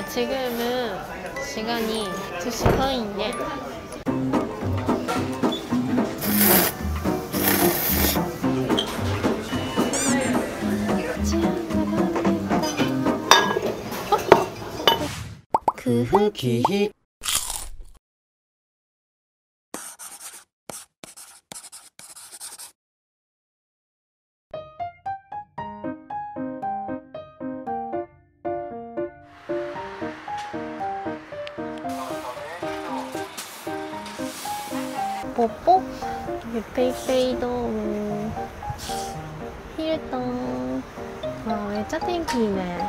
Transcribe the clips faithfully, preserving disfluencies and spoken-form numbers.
네, 지금은 시간이 두 시 반인데 그 후기 뽀뽀? 페이페이도 힐동 와, 짜땡기네.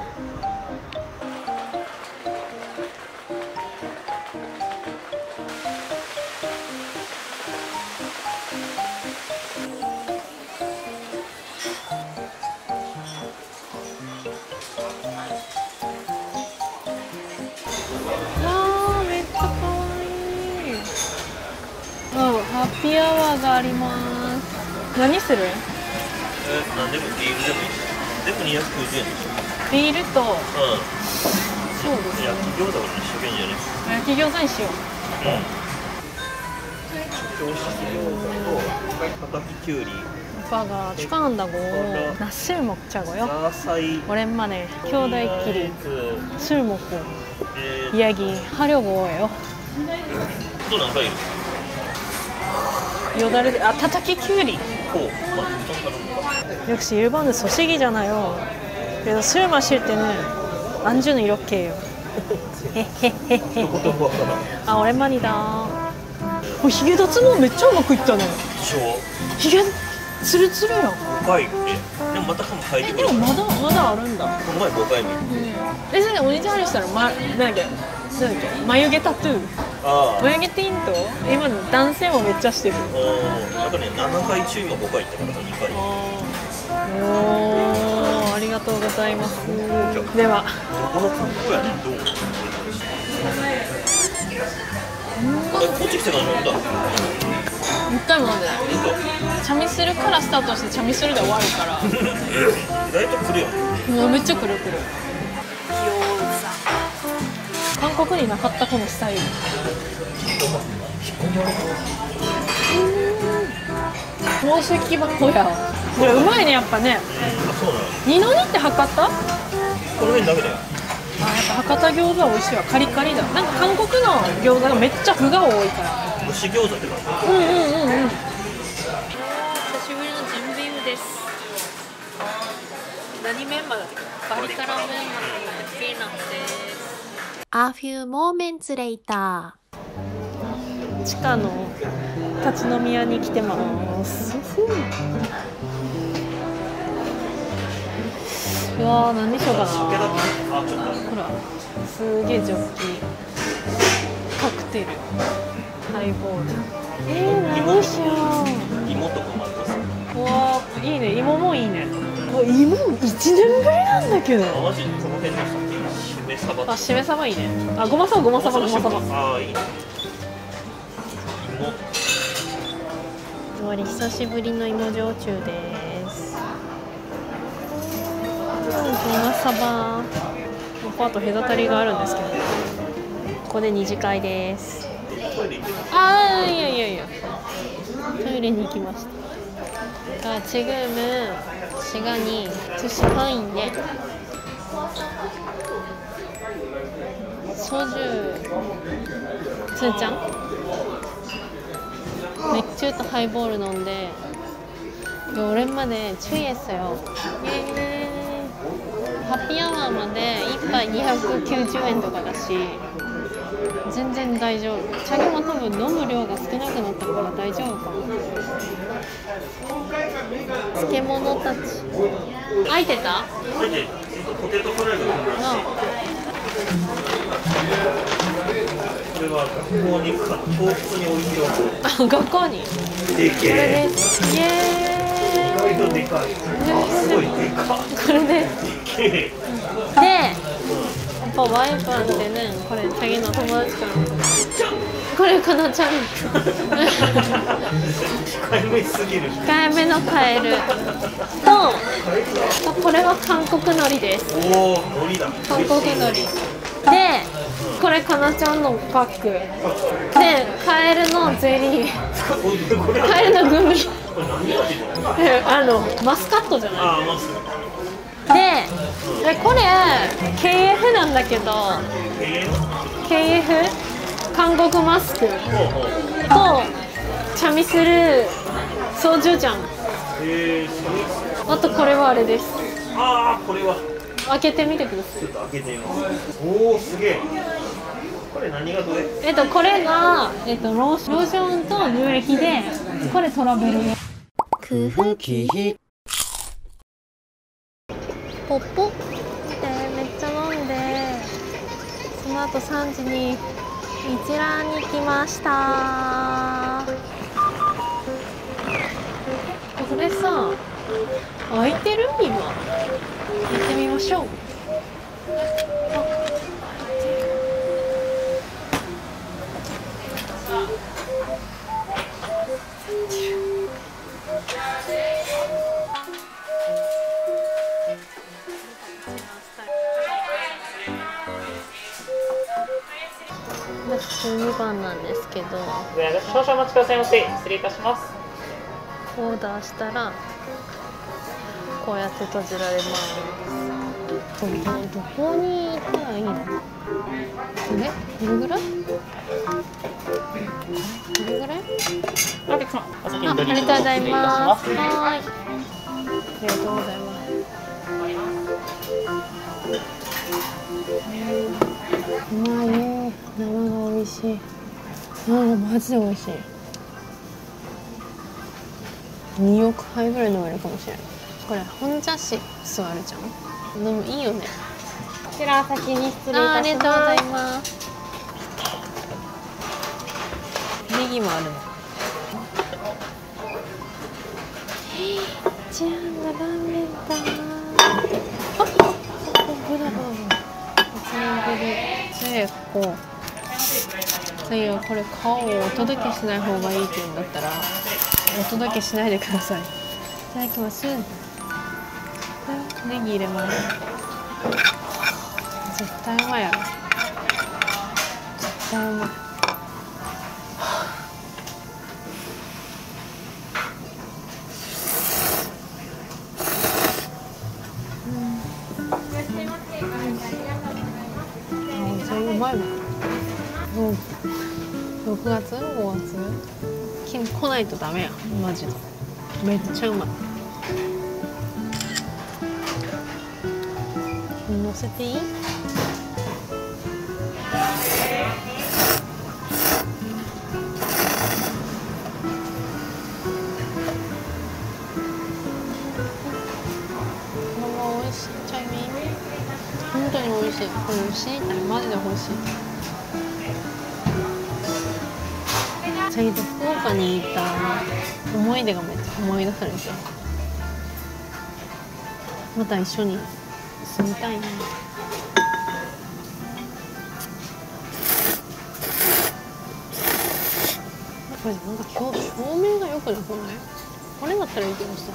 ハッピーアワーがあります。何する？え、何でもビールでもいい。全部にひゃくきゅうじゅうえんでしょ。ビールと、うん、そうですね。焼き餃子は一緒がいいんじゃないですか。焼き餃子にしよう。うん。おし餃子と바다키きゅうり오빠가 축하한다고 술 먹자고요. 오랜만에兄弟끼리 술 먹고 이야기하려고 해요. 또 뭔가 있어? 요다르, 아, 타타키 큐리. 역시 일본은 소식이잖아요. 그래서 술 마실 때는 안주는 이렇게 해요. 아, 오랜만이다. 어, 히게다 쯔노 매짱 먹고 있잖아요. 히게 쯔르쯔르야. 오 회. 이거 맞아, 맞아, 알은다. 정말 오 회. 예전에 오니지 하려고 말하게. 眉毛タトゥーあ眉毛ティント今男性もめっちゃしてるなんかねななかい中今ごかい行ったからにかいおおありがとうございますではどこの観光やねんどうこっち来てから飲んだいっかいも飲んでないチャミスルからスタートしてチャミスルで終わるから意外と来るよめっちゃ来る来る 韓国になかったこのスタイル。宝石箱や。これうまいねやっぱね。二の二って博多？この辺だけだよ。あやっぱ博多餃子美味しいわカリカリだ。なんか韓国の餃子がめっちゃ具が多いから。蒸し餃子って感じ。うんうんうんうん。久しぶりの準備部です。何メンバーだっけ？バリカラメンバーのピーナです。 A few moments later 地下の立ち飲み屋に来てますうわー何しようかなほらすげえジョッキカクテルハイボールえー何しよう芋とかもありますうわーいいね芋もいいね芋いちねんぶりなんだけどマジこの辺でした あ、しめさばいいね。あ、ごまさば、ごまさば、ごまさば。あ、いいね。芋。割り久しぶりの芋焼酎です。ごまさば。パート隔たりがあるんですけど。ここで二次会です。ああ、いやいやいや。トイレに行きました。あ、지금은 시간이 두 시 반인데. 소주 두 잔? 맥주도 하이볼을 넣는데 오랜만에 추이했어요 하피아마마데 일杯 にひゃくきゅうじゅうえんとかだし 全然大丈夫 자기만多分 飲む量が少なくなったから大丈夫かな 漬物たち 空いてた? 空いてる これは韓国海苔です。韓国海苔。 で、かなちゃんのパックで、カエルのゼリー、カエルのグミあのマスカットじゃないで、これ ケーエフ なんだけど、 ケーエフ 韓国マスクとチャミスルソジュジャン、あとこれはあれです。ああ、これは開けてみてください。ちょっと開けてみます。おお、すげえ。これ何がどれ？えっとこれがえっとローションと乳液で、これトラベル。クフキヒ。ポッポ。見て、めっちゃ飲んで、その後さんじに一蘭に来ました。これさ、開いてる今。行ってみましょう。じゅうにばんなんですけど、少々お待ちくださいませ。失礼いたします。オーダーしたらこうやって閉じられます。どこに行ったらいいの？え、どれぐらい？どれぐらい？あ、ありがとうございます。はい。ありがとうございます。うまいね。生が美味しい。ああ、マジで美味しい。におくはいぐらい飲めるかもしれない。これ本茶師座るじゃん。でもいいよね。こちら先に失礼いたします。あ、ありがとうございます。ネギもあるの。じゃん、ラーメンだ。あ、ブラボー。一年ぶり。で、こう。そういう、これ顔をお届けしない方がいいっていうんだったら、お届けしないでください。いただきます。ネギ入れます。絶対うまいやろ。絶対うまい。うん。あ、それうまいもん。もうろくがつ？ごがつ？来ないとダメや。マジで。めっちゃうまい。乗せていい？おいしい。チャイミー本当においしい。これ美味しいってマジで欲しい。先日福岡に行った思い出がめっちゃ思い出されて、また一緒に住みたいな。これなんか表表面が良くなくない？これだったらいいけどさ。